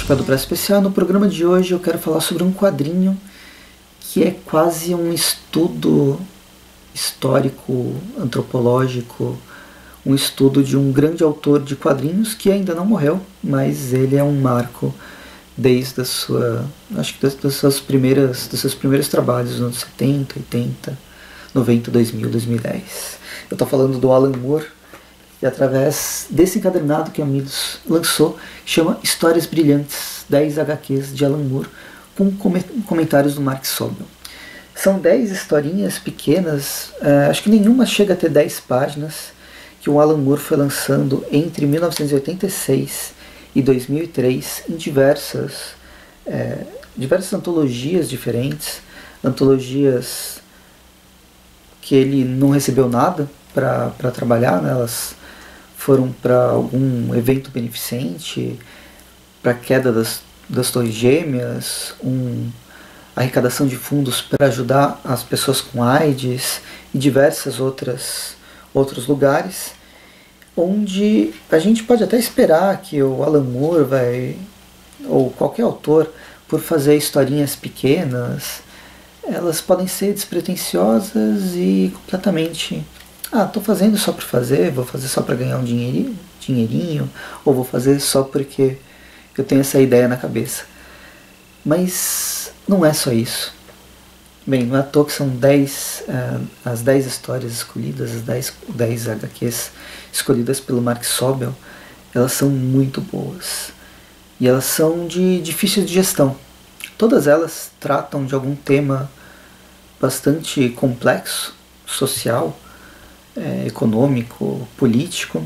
Chapéu do Presto Especial. No programa de hoje eu quero falar sobre um quadrinho que é quase um estudo histórico, antropológico, um estudo de um grande autor de quadrinhos que ainda não morreu, mas ele é um marco desde a sua, acho que dos seus primeiros trabalhos nos anos 70, 80, 90, 2000, 2010. Eu estou falando do Alan Moore, e através desse encadernado que a Milos lançou, chama Histórias Brilhantes, 10 HQs de Alan Moore, com comentários do Marc Sobel. São 10 historinhas pequenas, acho que nenhuma chega a ter 10 páginas, que o Alan Moore foi lançando entre 1986 e 2003 em diversas antologias diferentes, antologias que ele não recebeu nada para trabalhar, né? Elas foram para algum evento beneficente, para a queda das Torres Gêmeas, arrecadação de fundos para ajudar as pessoas com AIDS e diversas outros lugares, onde a gente pode até esperar que o Alan Moore ou qualquer autor, por fazer historinhas pequenas, elas podem ser despretensiosas e completamente, tô fazendo só por fazer, vou fazer só para ganhar um dinheirinho, ou vou fazer só porque eu tenho essa ideia na cabeça. Mas não é só isso. Bem, não é à toa que são 10 histórias escolhidas, as 10 HQs escolhidas pelo Marc Sobel. Elas são muito boas. E elas são de difícil digestão. Todas elas tratam de algum tema bastante complexo, social, econômico, político,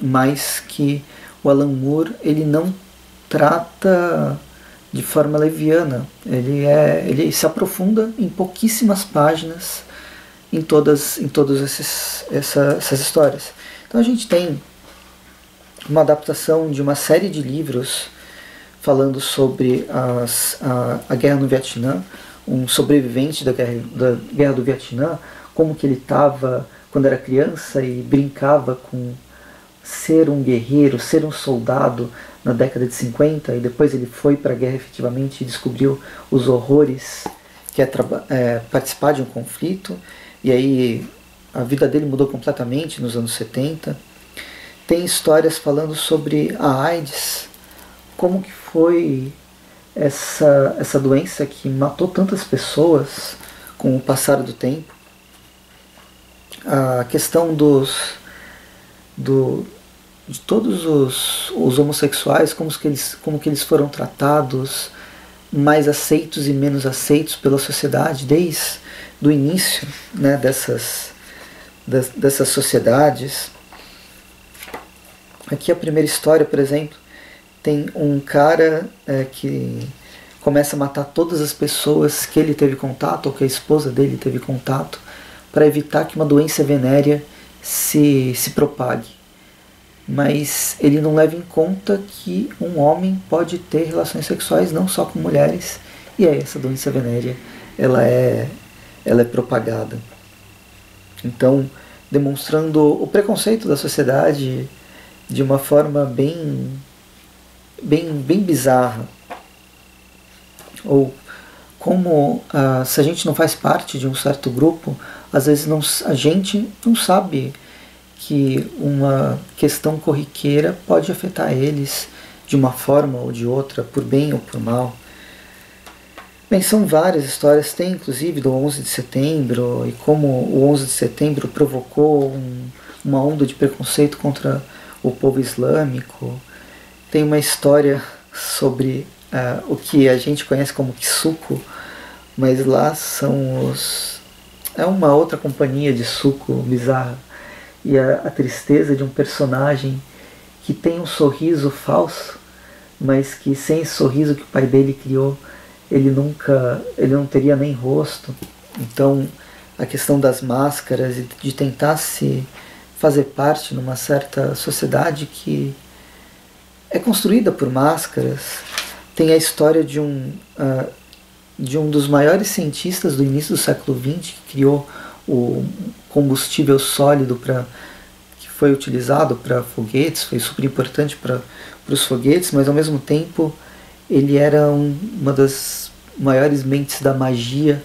mas que o Alan Moore ele não trata de forma leviana, ele se aprofunda em pouquíssimas páginas em todas essas histórias. Então a gente tem uma adaptação de uma série de livros falando sobre a guerra no Vietnã, um sobrevivente da guerra do Vietnã, como que ele estava quando era criança e brincava com ser um guerreiro, ser um soldado na década de 50, e depois ele foi para a guerra efetivamente e descobriu os horrores que é participar de um conflito, e aí a vida dele mudou completamente nos anos 70. Tem histórias falando sobre a AIDS, como que foi essa doença que matou tantas pessoas com o passar do tempo. A questão de todos os homossexuais, como que eles foram tratados, mais aceitos e menos aceitos pela sociedade, desde o início, né, dessas sociedades. Aqui a primeira história, por exemplo, tem um cara que começa a matar todas as pessoas que ele teve contato, ou que a esposa dele teve contato, para evitar que uma doença venérea se propague. Mas ele não leva em conta que um homem pode ter relações sexuais não só com mulheres, e aí essa doença venérea ela é propagada. Então, demonstrando o preconceito da sociedade de uma forma bem bizarra. Ou como se a gente não faz parte de um certo grupo, às vezes a gente não sabe que uma questão corriqueira pode afetar eles de uma forma ou de outra, por bem ou por mal. Bem, são várias histórias, tem inclusive do 11 de setembro, e como o 11 de setembro provocou uma onda de preconceito contra o povo islâmico. Tem uma história sobre o que a gente conhece como Kisuko, mas lá são é uma outra companhia de suco bizarra. E a tristeza de um personagem que tem um sorriso falso, mas que sem esse sorriso que o pai dele criou, ele não teria nem rosto. Então a questão das máscaras e de tentar se fazer parte numa certa sociedade que é construída por máscaras. Tem a história de um dos maiores cientistas do início do século XX, que criou o combustível sólido que foi utilizado para foguetes, foi super importante para para os foguetes, mas ao mesmo tempo ele era uma das maiores mentes da magia,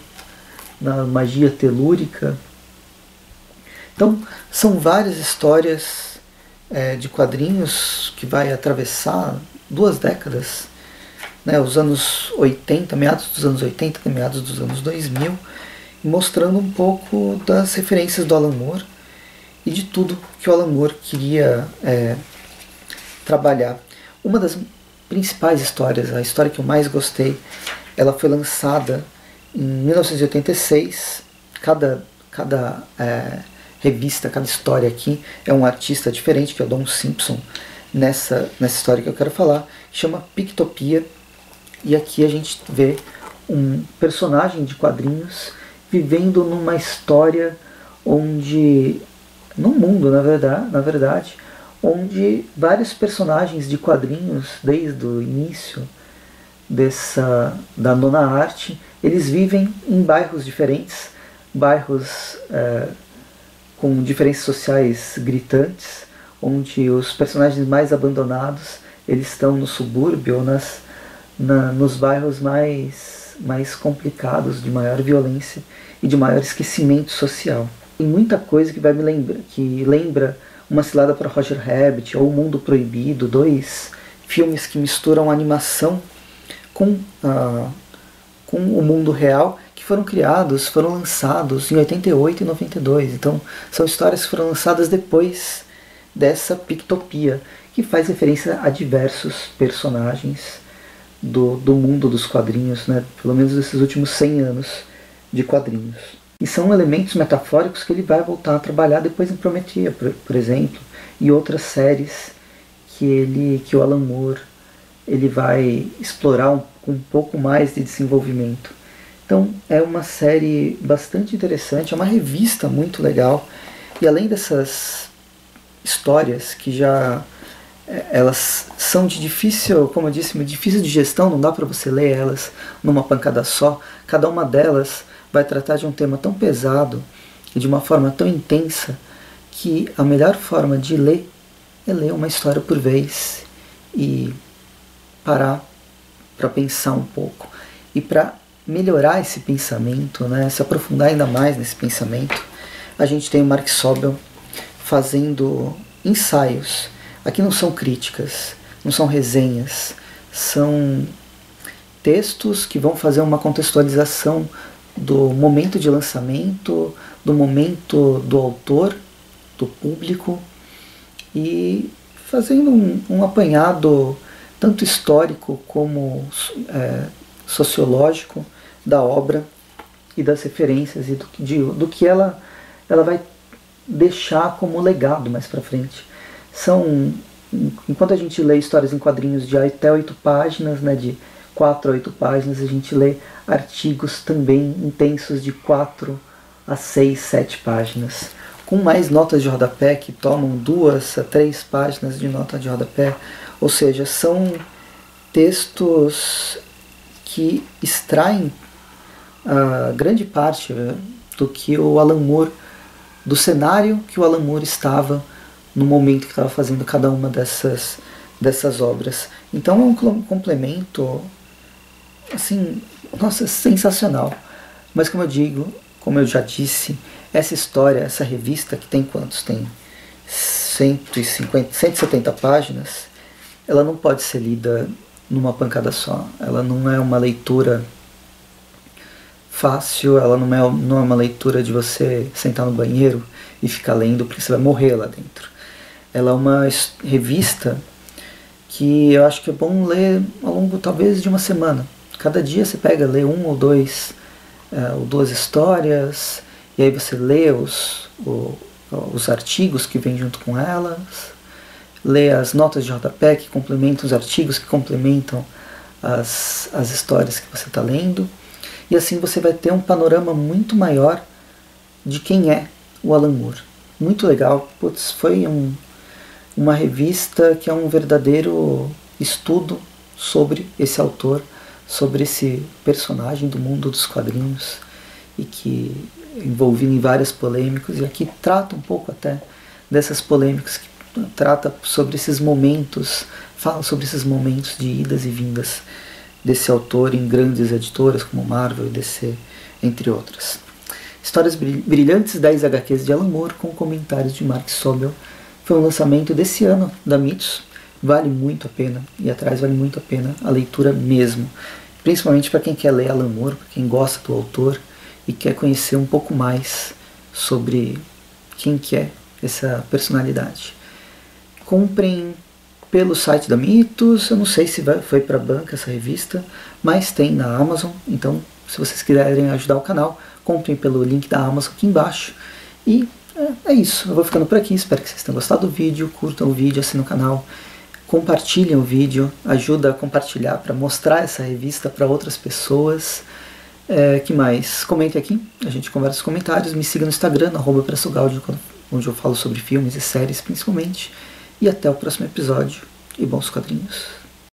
na magia telúrica. Então são várias histórias de quadrinhos que vai atravessar duas décadas, né, os anos 80, meados dos anos 80 e meados dos anos 2000, mostrando um pouco das referências do Alan Moore e de tudo que o Alan Moore queria trabalhar. Uma das principais histórias, a história que eu mais gostei, ela foi lançada em 1986. Cada revista, cada história aqui é um artista diferente, que é o Don Simpson, nessa história que eu quero falar, chama Pictopia, e aqui a gente vê um personagem de quadrinhos vivendo numa história onde, num mundo na verdade, onde vários personagens de quadrinhos, desde o início da nona arte, eles vivem em bairros diferentes, bairros com diferenças sociais gritantes, onde os personagens mais abandonados eles estão no subúrbio ou nos bairros mais complicados, de maior violência e de maior esquecimento social. Tem muita coisa que lembra Uma Cilada para Roger Rabbit ou O Mundo Proibido, dois filmes que misturam animação com o mundo real, que foram lançados em 88 e 92. Então são histórias que foram lançadas depois dessa Pictopia, que faz referência a diversos personagens do mundo dos quadrinhos, né? Pelo menos desses últimos 100 anos de quadrinhos. E são elementos metafóricos que ele vai voltar a trabalhar depois em Prometia, por exemplo, e outras séries que o Alan Moore ele vai explorar um pouco mais de desenvolvimento. Então é uma série bastante interessante, é uma revista muito legal, e além dessas histórias que já elas são de difícil, como eu disse, difícil digestão, não dá para você ler elas numa pancada só. Cada uma delas vai tratar de um tema tão pesado e de uma forma tão intensa que a melhor forma de ler é ler uma história por vez e parar para pensar um pouco. E para melhorar esse pensamento, né, se aprofundar ainda mais nesse pensamento, a gente tem o Marc Sobel fazendo ensaios. Aqui não são críticas, não são resenhas, são textos que vão fazer uma contextualização do momento de lançamento, do momento do autor, do público, e fazendo um apanhado tanto histórico como sociológico da obra e das referências e do que ela vai deixar como legado mais para frente. Enquanto a gente lê histórias em quadrinhos de até 8 páginas, né, de 4 a 8 páginas, a gente lê artigos também intensos de 4 a 6, 7 páginas, com mais notas de rodapé que tomam 2 a 3 páginas de nota de rodapé, ou seja, são textos que extraem a grande parte do que o Alan Moore, do cenário que o Alan Moore estava no momento que estava fazendo cada uma dessas obras. Então é um complemento, assim, nossa, sensacional. Mas como eu já disse, essa história, essa revista, que tem quantos? Tem 170 páginas, ela não pode ser lida numa pancada só. Ela não é uma leitura fácil, ela não é uma leitura de você sentar no banheiro e ficar lendo, porque você vai morrer lá dentro. Ela é uma revista que eu acho que é bom ler ao longo, talvez, de uma semana. Cada dia você pega, lê uma ou duas histórias, e aí você lê os artigos que vêm junto com elas, lê as notas de rodapé que complementam os artigos, que complementam as histórias que você está lendo. E assim você vai ter um panorama muito maior de quem é o Alan Moore. Muito legal. Putz, foi uma revista que é um verdadeiro estudo sobre esse autor, sobre esse personagem do mundo dos quadrinhos, e que envolvido em várias polêmicas, e aqui trata um pouco até dessas polêmicas trata sobre esses momentos, fala sobre esses momentos de idas e vindas desse autor em grandes editoras como Marvel e DC, entre outras. Histórias Brilhantes, 10 HQs de Alan Moore, com comentários de Marc Sobel. Foi um lançamento desse ano, da Mythos. Vale muito a pena, e atrás vale muito a pena a leitura mesmo. Principalmente para quem quer ler Alan Moore, para quem gosta do autor e quer conhecer um pouco mais sobre quem que é essa personalidade. Comprem pelo site da Mythos, eu não sei se foi para banca essa revista, mas tem na Amazon, então se vocês quiserem ajudar o canal, comprem pelo link da Amazon aqui embaixo. E é isso, eu vou ficando por aqui, espero que vocês tenham gostado do vídeo, curtam o vídeo, assinem o canal, compartilhem o vídeo, ajuda a compartilhar para mostrar essa revista para outras pessoas. Que mais? Comentem aqui, a gente conversa nos comentários, me siga no Instagram, @pressogaldi, onde eu falo sobre filmes e séries principalmente. E até o próximo episódio, e bons quadrinhos.